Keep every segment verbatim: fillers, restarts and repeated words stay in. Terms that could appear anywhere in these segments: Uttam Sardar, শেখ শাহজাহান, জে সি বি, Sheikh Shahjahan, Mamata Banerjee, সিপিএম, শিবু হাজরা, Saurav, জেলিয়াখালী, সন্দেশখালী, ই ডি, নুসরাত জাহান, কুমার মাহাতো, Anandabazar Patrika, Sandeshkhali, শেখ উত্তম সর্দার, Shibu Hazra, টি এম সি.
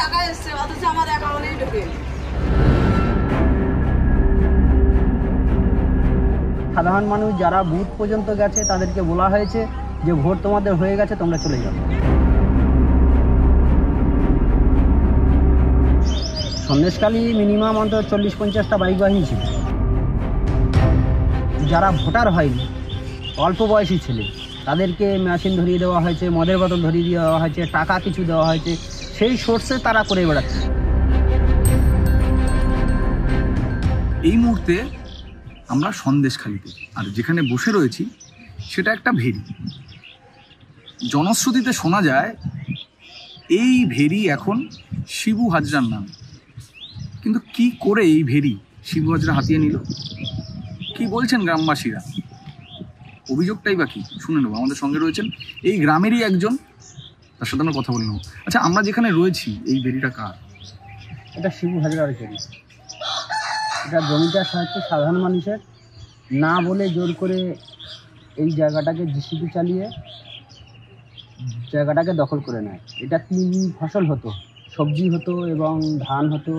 টাকা এসছে অথচ আমার অ্যাকাউন্টেই ঢুকেনি। সাধারণ মানুষ যারা বুথ পর্যন্ত গেছে তাদেরকে বলা হয়েছে যে ভোট তোমাদের হয়ে গেছে, তোমরা চলে যাও। সন্দেশখালী মিনিমাম অন্তত চল্লিশ পঞ্চাশটা বাইক বাহিনী ছিল। যারা ভোটার হয়নি, অল্প বয়সী ছেলে, তাদেরকে মেশিন ধরিয়ে দেওয়া হয়েছে, মদের বোতল ধরিয়ে দেওয়া হয়েছে, টাকা কিছু দেওয়া হয়েছে, সেই সোর্সে তারা করে বেড়াচ্ছে। এই মুহূর্তে আমরা সন্দেশখালীতে, আর যেখানে বসে রয়েছি সেটা একটা ভেরি। জনশ্রুতিতে শোনা যায় এই ভেরি এখন শিবু হাজরার নাম, কিন্তু কি করে এই ভেরি শিবু হাজরা হাতিয়ে নিল? কি বলছেন গ্রামবাসীরা? অভিযোগটাই বাকি শুনে নেব। আমাদের সঙ্গে রয়েছেন এই গ্রামেরই একজন, তার সাথে আমরা কথা বলে নেব। আচ্ছা, আমরা যেখানে রয়েছি এই ভেরিটা কার? এটা শিবু হাজরার ভেরি। এটা জমিটার সাহায্যে সাধারণ মানুষের না বলে জোর করে এই জায়গাটাকে জে সি বি চালিয়ে জায়গাটাকে দখল করে নেয়। এটা তিন ফসল হতো, সবজি হতো এবং ধান হতো,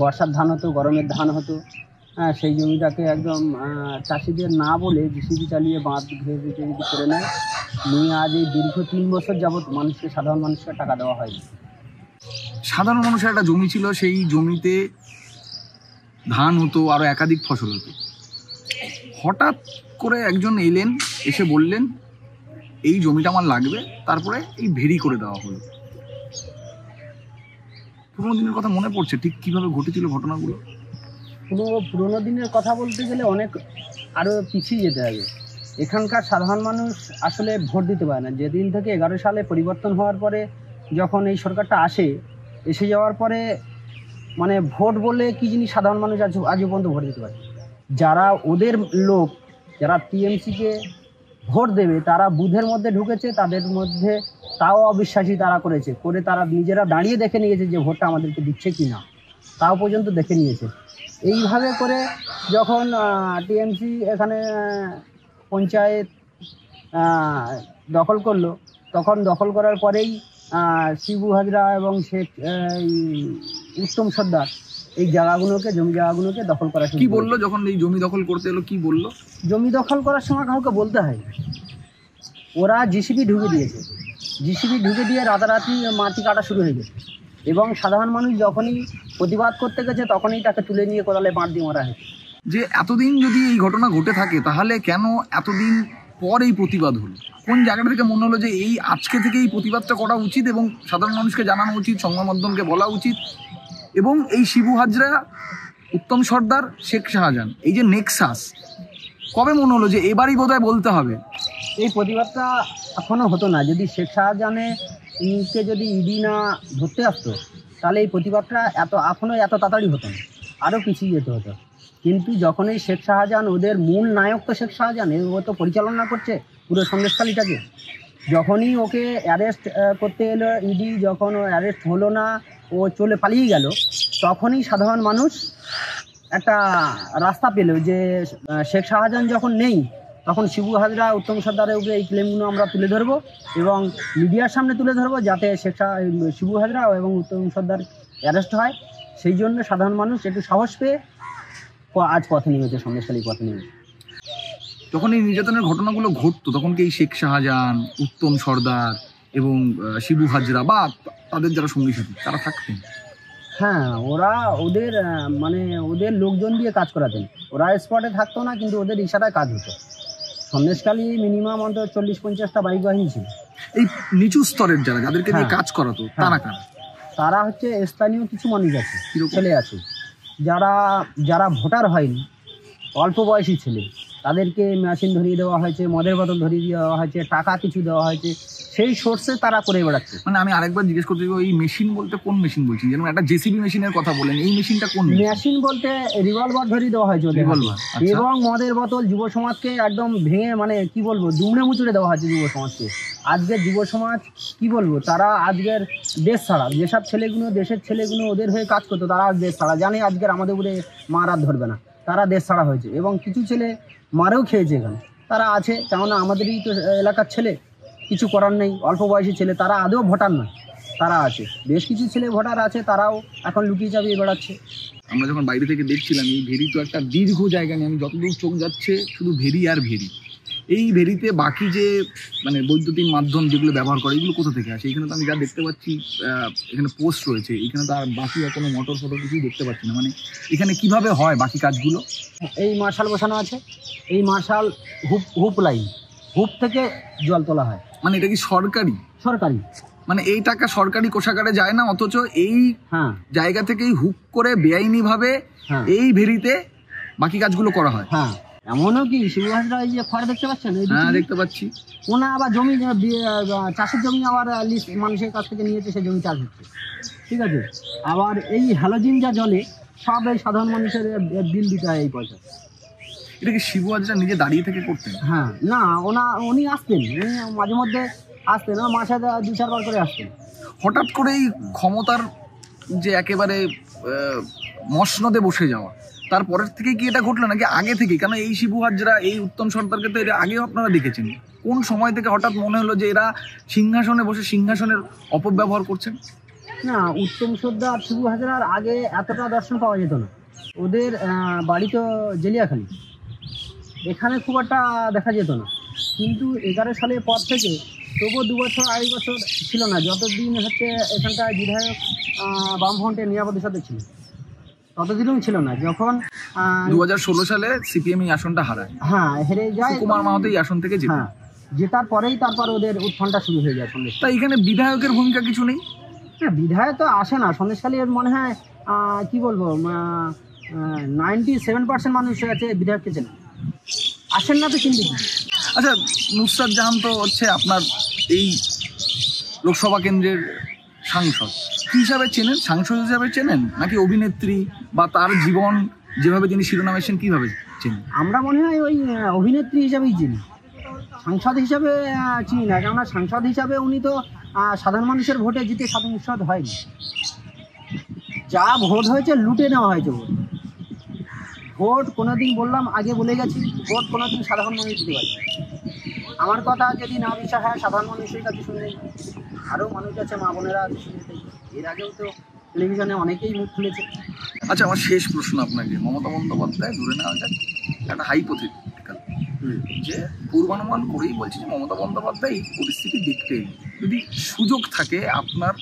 বর্ষার ধান হতো, গরমের ধান হতো। হ্যাঁ, সেই জমিটাকে একদম চাষিদের না বলে জে সি বি চালিয়ে বাঁধ ঘিরে দিতে যদি করে নেয়। নিয়ে আজ এই দীর্ঘ তিন বছর যাবৎ মানুষকে, সাধারণ মানুষকে টাকা দেওয়া হয়নি। সাধারণ মানুষের একটা জমি ছিল, সেই জমিতে ধান হতো, আরও একাধিক ফসল হতো। হঠাৎ করে একজন এলেন, এসে বললেন এই জমিটা আমার লাগবে, তারপরে এই ভেরি করে দেওয়া হলো। পুরোনো দিনের কথা মনে পড়ছে, ঠিক কীভাবে ঘটেছিল ঘটনাগুলো? পুরো পুরোনো দিনের কথা বলতে গেলে অনেক আরও পিছিয়ে যেতে হবে। এখানকার সাধারণ মানুষ আসলে ভোট দিতে পারে না। যেদিন থেকে এগারো সালে পরিবর্তন হওয়ার পরে যখন এই সরকারটা আসে, এসে যাওয়ার পরে মানে ভোট বলে কী জিনিস সাধারণ মানুষ আজ আজও পর্যন্ত ভোট দিতে পারে। যারা ওদের লোক, যারা টি এম সিকে ভোট দেবে, তারা বুথের মধ্যে ঢুকেছে, তাদের মধ্যে তাও অবিশ্বাসী তারা করেছে, করে তারা নিজেরা দাঁড়িয়ে দেখে নিয়েছে যে ভোটটা আমাদেরকে দিচ্ছে কি না, তাও পর্যন্ত দেখে নিয়েছে। এইভাবে করে যখন টি এম সি এখানে পঞ্চায়েত দখল করলো, তখন দখল করার পরেই শিবু হাজরা এবং শেখ উত্তম সর্দার এই জায়গাগুলোকে, জমি জায়গাগুলোকে দখল করা। কি বললো যখন এই জমি দখল করতে এলো? কি বললো? জমি দখল করার সময় কাউকে বলতে হয়, ওরা জে সি বি ঢুকে দিয়েছে। জে সি বি ঢুকে দিয়ে রাতারাতি মাটি কাটা শুরু হয়ে গেছে এবং সাধারণ মানুষ যখনই প্রতিবাদ করতে গেছে তখনই তাকে তুলে নিয়ে কোদালে মার দিয়ে মারা হয়েছে। যে এতদিন যদি এই ঘটনা ঘটে থাকে তাহলে কেন এতদিন পর এই প্রতিবাদ হলো? কোন জায়গাটা থেকে মনে হলো যে এই আজকে থেকে এই প্রতিবাদটা করা উচিত এবং সাধারণ মানুষকে জানানো উচিত, সংবাদ মাধ্যমকে বলা উচিত? এবং এই শিবু হাজরা, উত্তম সর্দার, শেখ শাহজাহান, এই যে নেক্সাস, কবে মনে হলো যে এবারই বোধহয় বলতে হবে? এই প্রতিবাদটা এখনও হতো না যদি শেখ শাহজাহানকে যদি ই ডি না ধরতে আসতো, তাহলে এই প্রতিবাদটা এত এখনও এত তাড়াতাড়ি হতো না, আরও পিছিয়ে যেতে হতো। কিন্তু যখন এই শেখ শাহজাহান, ওদের মূল নায়ক তো শেখ শাহজাহান, ও তো পরিচালনা করছে পুরো সন্দেশখালীটাকে, যখনই ওকে অ্যারেস্ট করতে এলো ই ডি, যখন ও অ্যারেস্ট হলো না, ও চলে পালিয়ে গেল, তখনই সাধারণ মানুষ একটা রাস্তা পেল যে শেখ শাহজাহান যখন নেই তখন শিবু হাজরা, উত্তম সর্দারের উপরে এই ক্লেমগুলো আমরা তুলে ধরবো এবং মিডিয়ার সামনে তুলে ধরবো যাতে শেখ শাহ শিবু হাজরা এবং উত্তম সর্দার অ্যারেস্ট হয়। সেই জন্য সাধারণ মানুষ একটু সাহস পেয়ে আজ পথে নেমেছে, সন্দেশখালী পথে নেমেছে। যখন এই নির্যাতনের ঘটনাগুলো ঘটতো তখন কি এই শেখ শাহজাহান, উত্তম সর্দার এবং শিবু হাজরা বা তাদের যারা সঙ্গী সাথী তারা থাকতেন? হ্যাঁ, ওরা ওদের মানে ওদের লোকজন দিয়ে কাজ করাতেন। ওরা স্পটে থাকতো না কিন্তু ওদের ইশারায় কাজ হতো। সন্দেশখালী মিনিমাম অন্তত চল্লিশ পঞ্চাশটা বাইক বাহিনী ছিল। এই নিচু স্তরের যারা, যাদেরকে নিয়ে কাজ করাতো তারা কারা? তারা হচ্ছে স্থানীয় কিছু মানুষ আছে, ছেলে আছে, যারা যারা ভোটার হয়নি, অল্প বয়সী ছেলে, তাদেরকে মেশিন ধরিয়ে দেওয়া হয়েছে, মদের বোতল ধরিয়ে দেওয়া হয়েছে, টাকা কিছু দেওয়া হয়েছে, সেই সোর্সে তারা করে বেড়াচ্ছে। মানে আমি আরেকবার জিজ্ঞেস করতে চাই, এই মেশিন বলতে কোন মেশিন বলছেন? যেমন একটা জে সি বি মেশিনের কথা বলেন, এই মেশিনটা কোন মেশিন? বলতে রিভলভার ধরিয়ে দেওয়া হয়েছে, রিভলভার এবং মদের বোতল। যুব সমাজকে একদম ভেঙে, মানে কি বলবো, দুমড়ে মুচড়ে দেওয়া হয়েছে যুব সমাজকে। আজকের যুব সমাজ কি বলবো, তারা আজকের দেশ ছাড়া, যেসব ছেলেগুলো দেশের ছেলেগুলো ওদের হয়ে কাজ করতো, তারা আজ দেশ ছাড়া। জানে আজকের আমাদের উপরে মার আর ধরবে না, তারা দেশ ছাড়া হয়েছে এবং কিছু ছেলে মারেও খেয়েছে এখানে, তারা আছে। কেননা আমাদেরই তো এলাকার ছেলে, কিছু করার নেই, অল্প বয়সী ছেলে, তারা আদৌ ভোটার নয়, তারা আসে। বেশ কিছু ছেলে ভোটার আছে তারাও এখন লুকিয়ে চাপিয়ে বেড়াচ্ছে। আমরা যখন বাইরে থেকে দেখছিলাম এই ভেরি তো একটা দীর্ঘ জায়গা নিয়ে, আমি যতদূর চোখ যাচ্ছে শুধু ভেরি আর ভেরি। এই ভেরিতে বাকি যে মানে বৈদ্যুতিক মাধ্যম যেগুলো ব্যবহার করে এগুলো কোথা থেকে আসে? এখানে তো আমি যা দেখতে পাচ্ছি এখানে পোস্ট রয়েছে, এখানে তো আর বাকি আর কোনো মোটর ফটো কিছুই দেখতে পাচ্ছি না। মানে এখানে কিভাবে হয় বাকি কাজগুলো? এই মার্শাল বসানো আছে, এই মার্শাল হুপ হুপ লাইন, হুপ থেকে জল তোলা হয়। মানে এটা কি সরকারি? সরকারি, মানে এই টাকা সরকারি কোষাগারে যায় না, অথচ এই জায়গা থেকেই হুপ করে বেআইনি ভাবে এই ভেরিতে বাকি কাজগুলো করা হয়। হ্যাঁ, এমনও কি শিবু হাজরা এই যে খড় দেখতে পাচ্ছেন, দেখতে পাচ্ছি ওনা আবার জমি, চাষের জমি আবার লিস্ট মানুষের কাছ থেকে নিয়েছে, সে জমি চাষ হচ্ছে। ঠিক আছে, আবার এই হ্যালোজিন যা জলে সব এই সাধারণ মানুষের বিল দিতে হয় এই পয়সা। এটা কি শিবু হাজরা নিজে দাঁড়িয়ে থেকে করতেন? হ্যাঁ, না ওনা উনি আসতেন, উনি মাঝে মধ্যে আসতেন, মাসে দু চারবার করে আসতেন। হঠাৎ করে এই ক্ষমতার যে একেবারে মসনদে বসে যাওয়া, তারপরের থেকে কি এটা ঘটলো নাকি আগে থেকে? কারণ এই শিবু হাজরা, এই উত্তম সর্দারকে তো এটা আগেও আপনারা দেখেছেন। কোন সময় থেকে হঠাৎ মনে হলো যে এরা সিংহাসনে বসে সিংহাসনের অপব্যবহার করছেন? না, উত্তম সর্দার শিবু হাজরার আগে এতটা দর্শন পাওয়া যেত না। ওদের বাড়ি তো জেলিয়াখালী, এখানে খুব একটা দেখা যেত না। কিন্তু এগারো সালের পর থেকে তবুও দু বছর আড়াই বছর ছিল না, যতদিন হচ্ছে এখানকার বিধায়ক বামফ্রন্টের নিরাপদে সাথে ছিল ততদিনও ছিল না। যখন দু হাজার ষোলো সালে সিপিএম এই আসনটা হারায়, হ্যাঁ হেরে যায়, কুমার মাহাতো এই আসন থেকে জেতে, জেতার পরেই তারপর ওদের উত্থানটা শুরু হয়ে যায়। তা এখানে বিধায়কের ভূমিকা কিছু নেই? হ্যাঁ, বিধায়ক তো আসে না। সন্দেশখালী এর মনে হয় কি বলবো নাইনটি সেভেন পার্সেন্ট মানুষ আছে বিধায়ককে চেনে, আসেন না তো কিন্তু। আচ্ছা, নুসরাত জাহান তো হচ্ছে আপনার এই লোকসভা কেন্দ্রের সাংসদ, কী হিসাবে চেনেন? সাংসদ হিসাবে চেনেন নাকি অভিনেত্রী, বা তার জীবন যেভাবে তিনি শিরোনামে এসেছেন কীভাবে চেনেন? আমরা মনে হয় ওই অভিনেত্রী হিসাবেই চিনি, সাংসদ হিসাবে চিনি না। কেননা সাংসদ হিসাবে উনি তো সাধারণ মানুষের ভোটে জিতে সাংসদ হয়নি, যা ভোট হয়েছে লুটে নেওয়া হয়েছে। ভোট ভোট কোনোদিন বললাম আগে বলে গেছি, ভোট কোনোদিন সাধারণ মানুষ দিতে পারে। আমার কথা যদি না বিষয় হয় সাধারণ মানুষের কাছে শুনে, আরও মানুষ আছে, মা বোনেরা আছে শুনতে, এর আগেও তো টেলিভিশনে অনেকেই মুখ খুলেছে। আচ্ছা, আমার শেষ প্রশ্ন আপনাকে, মমতা বন্দ্যোপাধ্যায় ধরে নেওয়া যায় একটা হাইপোথেটিক্যাল যে পূর্বানুমান করেই বলছি যে মমতা বন্দ্যোপাধ্যায় এই পরিস্থিতি দেখতেই যদি সুযোগ থাকে আপনার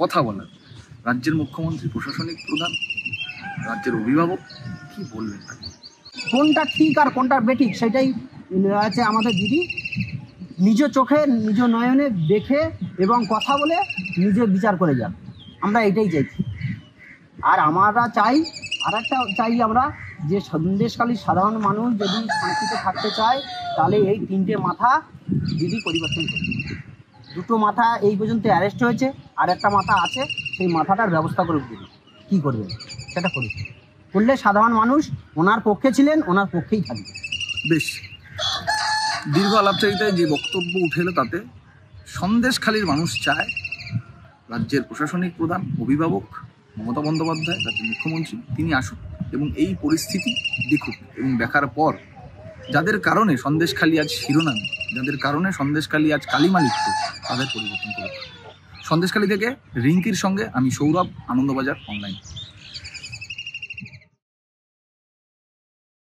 কথা বলার, রাজ্যের মুখ্যমন্ত্রী, প্রশাসনিক প্রধান, রাজ্যের অভিভাবক, কী বলবেন? কোনটা ঠিক আর কোনটা বেঠিক সেটাই আছে আমাদের দিদি নিজ চোখে নিজ নয়নে দেখে এবং কথা বলে নিজে বিচার করে যান। আমরা এটাই চাইছি। আর আমরা চাই আর একটা চাই আমরা যে সন্দেশখালী সাধারণ মানুষ যদি শান্তিতে থাকতে চায় তাহলে এই তিনটে মাথা দিদি পরিবর্তন করে। দুটো মাথা এই পর্যন্ত অ্যারেস্ট হয়েছে, আর একটা মাথা আছে, সেই মাথাটার ব্যবস্থা করুক দিদি। কী করবেন সেটা করুক, করলে সাধারণ মানুষ ওনার পক্ষে ছিলেন, ওনার পক্ষেই থাকবে। বেশ, দীর্ঘ আলাপচারিতায় যে বক্তব্য উঠে এলো তাতে সন্দেশখালীর মানুষ চায় রাজ্যের প্রশাসনিক প্রধান, অভিভাবক মমতা বন্দ্যোপাধ্যায়, রাজ্যের মুখ্যমন্ত্রী তিনি আসুন এবং এই পরিস্থিতি দেখুক, এবং দেখার পর যাদের কারণে সন্দেশখালী আজ শিরোনামে, যাদের কারণে সন্দেশখালী আজ কালিমালিপ্ত, তাদের পরিবর্তন করুক। সন্দেশখালী থেকে রিঙ্কির সঙ্গে আমি সৌরভ, আনন্দবাজার অনলাইন।